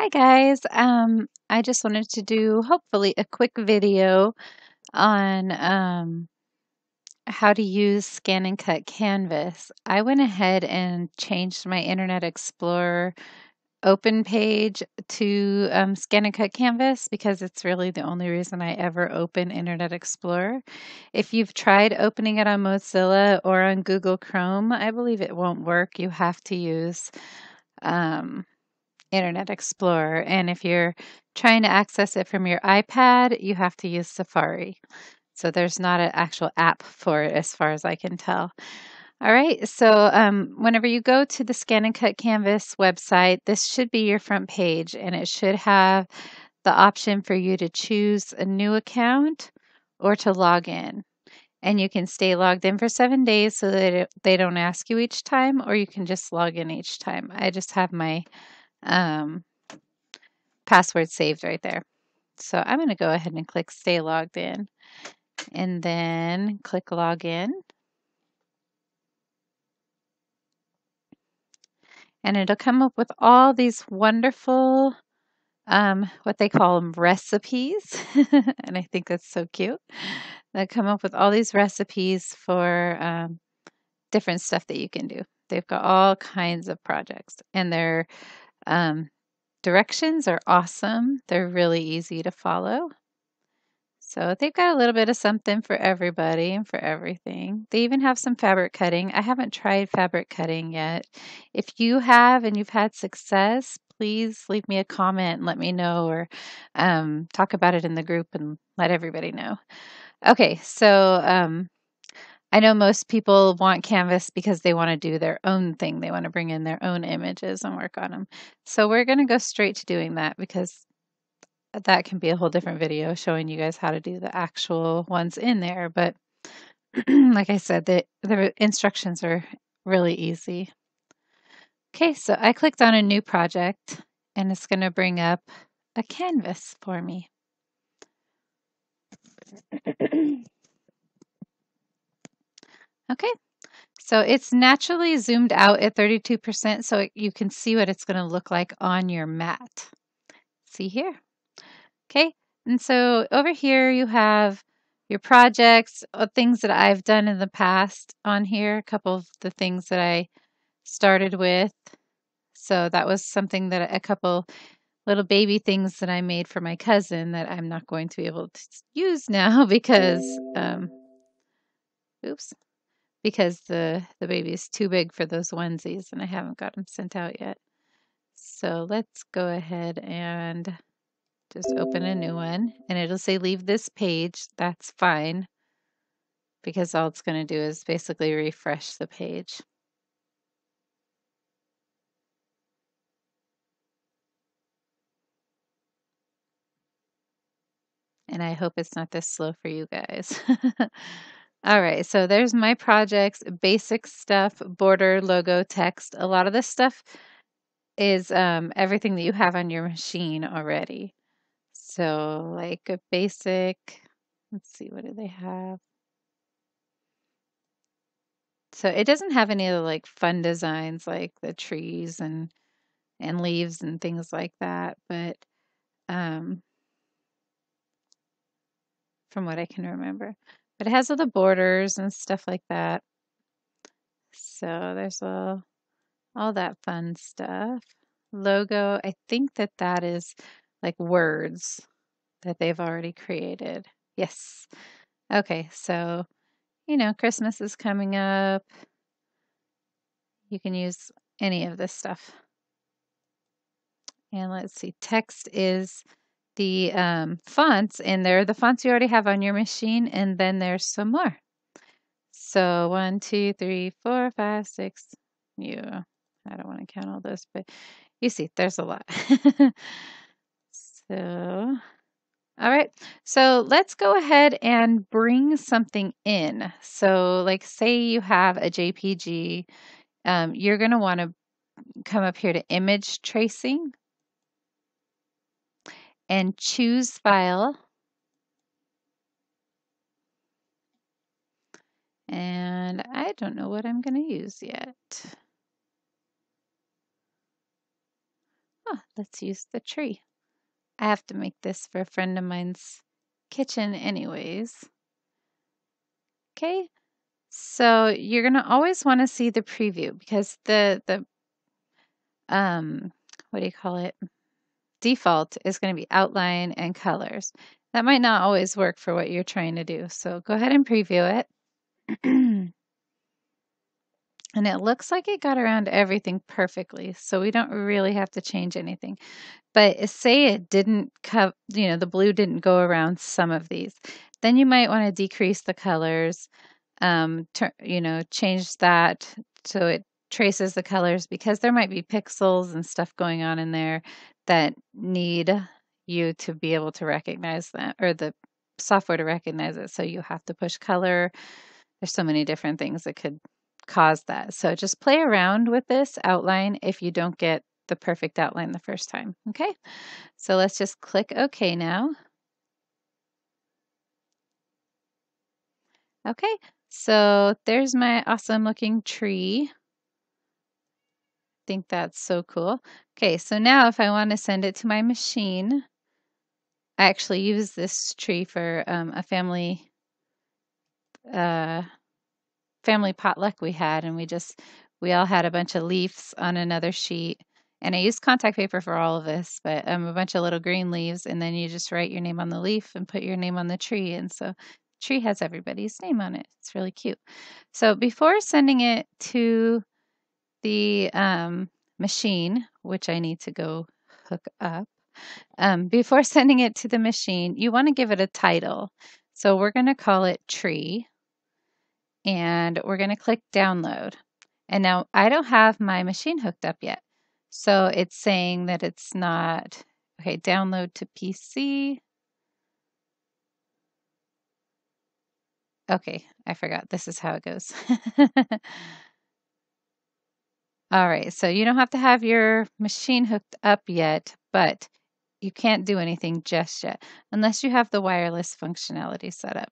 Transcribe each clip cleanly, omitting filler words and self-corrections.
Hi guys, I just wanted to do hopefully a quick video on how to use Scan and Cut Canvas. I went ahead and changed my Internet Explorer open page to Scan and Cut Canvas because it's really the only reason I ever open Internet Explorer. If you've tried opening it on Mozilla or on Google Chrome, I believe it won't work. You have to use Internet Explorer, and if you're trying to access it from your iPad, you have to use Safari. So there's not an actual app for it as far as I can tell. All right, so whenever you go to the Scan and Cut Canvas website, this should be your front page, and it should have the option for you to choose a new account or to log in. And you can stay logged in for 7 days so that they don't ask you each time, or you can just log in each time. I just have my password saved right there. So I'm going to go ahead and click stay logged in and then click login. And it'll come up with all these wonderful, what they call them, recipes. And I think that's so cute. They come up with all these recipes for different stuff that you can do. They've got all kinds of projects, and they're directions are awesome. They're really easy to follow. So they've got a little bit of something for everybody and for everything. They even have some fabric cutting. I haven't tried fabric cutting yet. If you have and you've had success, please leave me a comment and let me know, or talk about it in the group and let everybody know. Okay, so I know most people want Canvas because they want to do their own thing. They want to bring in their own images and work on them. So we're going to go straight to doing that because that can be a whole different video showing you guys how to do the actual ones in there. But like I said, the instructions are really easy. Okay, so I clicked on a new project and it's going to bring up a canvas for me. Okay, so it's naturally zoomed out at 32%, so you can see what it's going to look like on your mat. See here? Okay, and so over here you have your projects, things that I've done in the past on here, a couple of the things that I started with. So that was something that a couple little baby things that I made for my cousin that I'm not going to be able to use now because, oops. Because the baby's too big for those onesies and I haven't got them sent out yet. So let's go ahead and just open a new one, and it'll say leave this page. That's fine because all it's going to do is basically refresh the page. And I hope it's not this slow for you guys. All right, so there's my projects, basic stuff, border, logo, text. A lot of this stuff is everything that you have on your machine already. So like a basic, let's see, what do they have? So it doesn't have any of the like fun designs like the trees and leaves and things like that. But from what I can remember. But it has all the borders and stuff like that. So there's all that fun stuff. Logo, I think that is like words that they've already created. Yes. Okay, so, you know, Christmas is coming up. You can use any of this stuff. And let's see, text is the fonts in there, the fonts you already have on your machine, and then there's some more. So 1, 2, 3, 4, 5, 6. I don't want to count all those, but you see, there's a lot. So, all right. So let's go ahead and bring something in. So like say you have a JPG, you're going to want to come up here to image tracing. And choose file. And I don't know what I'm going to use yet. Let's use the tree. I have to make this for a friend of mine's kitchen anyways. Okay, so you're going to always want to see the preview because the what do you call it? Default is going to be outline and colors. That might not always work for what you're trying to do. So go ahead and preview it. And it looks like it got around everything perfectly. So we don't really have to change anything. But say it didn't cover, you know, the blue didn't go around some of these. Then you might want to decrease the colors, you know, change that so it traces the colors because there might be pixels and stuff going on in there that need you to be able to recognize that, or the software to recognize it. So you have to push color. There's so many different things that could cause that. So just play around with this outline if you don't get the perfect outline the first time. Okay, so let's just click OK now. Okay, so there's my awesome looking tree. I think that's so cool. Okay, so now if I want to send it to my machine, I actually use this tree for a family potluck we had, and we all had a bunch of leaves on another sheet, and I used contact paper for all of this, but a bunch of little green leaves, and then you just write your name on the leaf and put your name on the tree, and so the tree has everybody's name on it. It's really cute. So before sending it to the machine, which I need to go hook up, before sending it to the machine, you want to give it a title. So we're going to call it tree, and we're going to click download. And now I don't have my machine hooked up yet, so it's saying that it's not, okay, download to PC. Okay, I forgot. This is how it goes. All right, so you don't have to have your machine hooked up yet, but you can't do anything just yet unless you have the wireless functionality set up.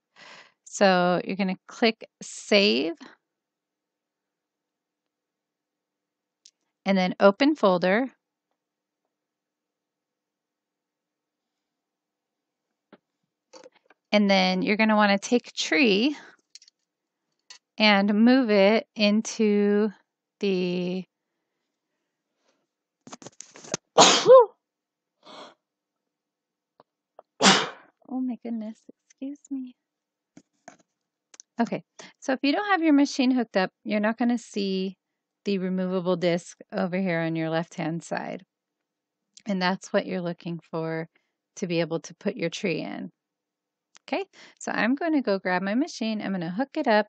So you're going to click Save and then Open Folder. And then you're going to want to take Tree and move it into the oh my goodness, excuse me. Okay, so if you don't have your machine hooked up, you're not going to see the removable disk over here on your left hand side, and that's what you're looking for to be able to put your tree in. Okay, so I'm going to go grab my machine, I'm going to hook it up,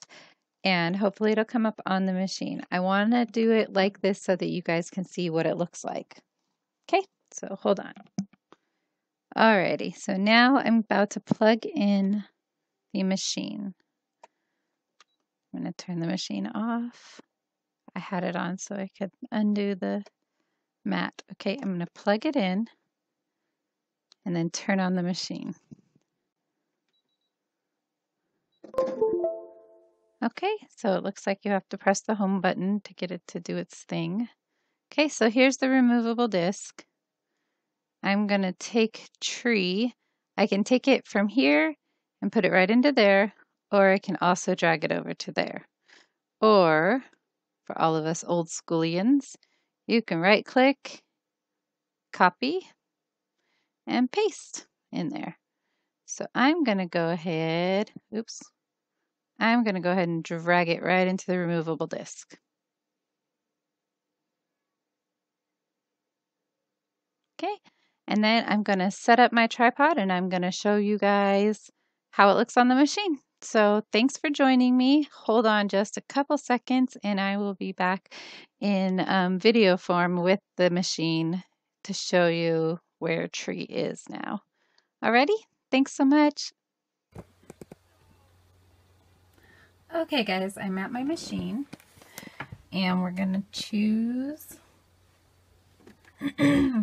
and hopefully it'll come up on the machine. I want to do it like this so that you guys can see what it looks like. Okay, so hold on. Alrighty, so now I'm about to plug in the machine. I'm going to turn the machine off. I had it on so I could undo the mat. Okay, I'm going to plug it in and then turn on the machine. Okay, so it looks like you have to press the home button to get it to do its thing. Okay, so here's the removable disk. I'm going to take tree. I can take it from here and put it right into there, or I can also drag it over to there. Or, for all of us old schoolians, you can right click, copy, and paste in there. So I'm going to go ahead, oops. I'm going to go ahead and drag it right into the removable disk. Okay, and then I'm going to set up my tripod and I'm going to show you guys how it looks on the machine. So thanks for joining me. Hold on just a couple seconds and I will be back in video form with the machine to show you where tree is now. Alrighty, thanks so much. Okay guys, I'm at my machine and we're going to choose,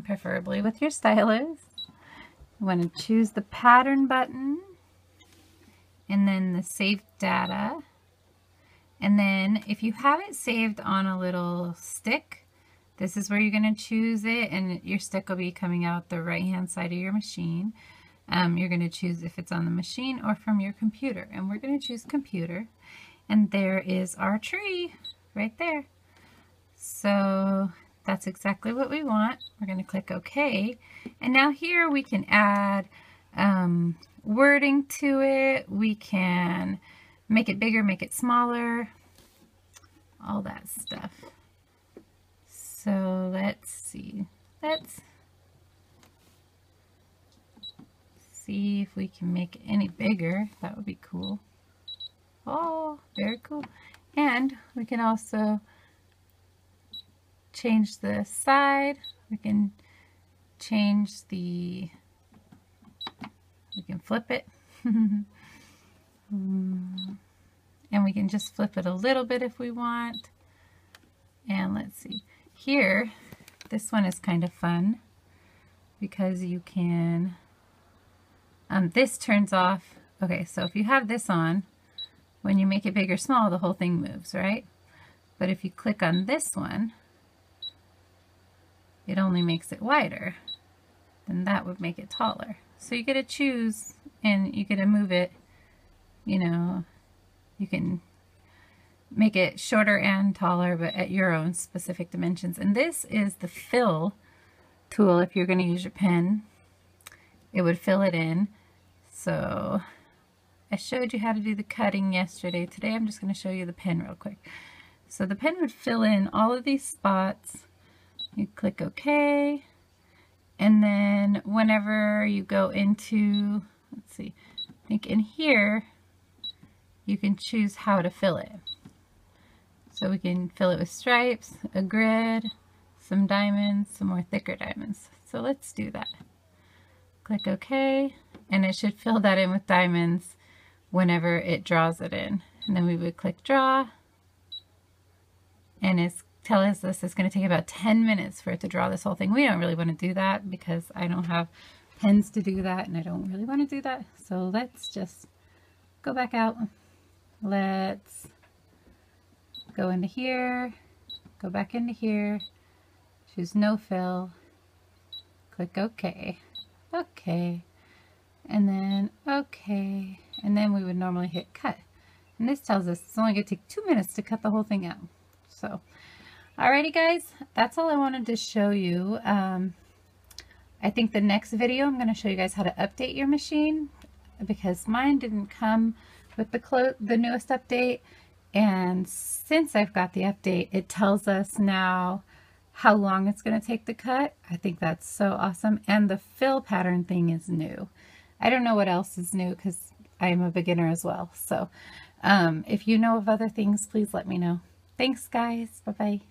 preferably with your stylus, you want to choose the pattern button and then the save data, and then if you have it saved on a little stick, This is where you're going to choose it, and your stick will be coming out the right hand side of your machine. You're going to choose if it's on the machine or from your computer, and we're going to choose computer, and there is our tree right there. So that's exactly what we want. We're going to click OK, and now here we can add wording to it. We can make it bigger, make it smaller, all that stuff. So let's see. Let's see if we can make it any bigger. That would be cool. Oh, very cool. And we can also change the side. We can change the, we can flip it. And we can just flip it a little bit if we want. And let's see. Here, this one is kind of fun because you can, this turns off. Okay, so if you have this on, when you make it big or small, the whole thing moves, right? But if you click on this one, it only makes it wider. Then that would make it taller. So you get to choose, and you get to move it, you know, you can make it shorter and taller, but at your own specific dimensions. And this is the fill tool. If you're going to use your pen, it would fill it in. So I showed you how to do the cutting yesterday. Today I'm just going to show you the pen real quick. So the pen would fill in all of these spots. You click OK, and then whenever you go into, let's see, I think in here you can choose how to fill it. So we can fill it with stripes, a grid, some diamonds, some more thicker diamonds. So let's do that. Click OK, and it should fill that in with diamonds whenever it draws it in. And then we would click Draw, and it's tell us this is going to take about 10 minutes for it to draw this whole thing. We don't really want to do that because I don't have pens to do that, and I don't really want to do that. So let's just go back out. Let's go into here, go back into here, choose no fill, click OK, OK, and then OK, and then we would normally hit cut. And this tells us it's only going to take 2 minutes to cut the whole thing out. So alrighty guys, that's all I wanted to show you. I think the next video I'm going to show you guys how to update your machine, because mine didn't come with the newest update, and since I've got the update, it tells us now how long it's going to take to cut. I think that's so awesome, and the fill pattern thing is new. I don't know what else is new because I am a beginner as well. So if you know of other things, please let me know. Thanks guys, bye-bye.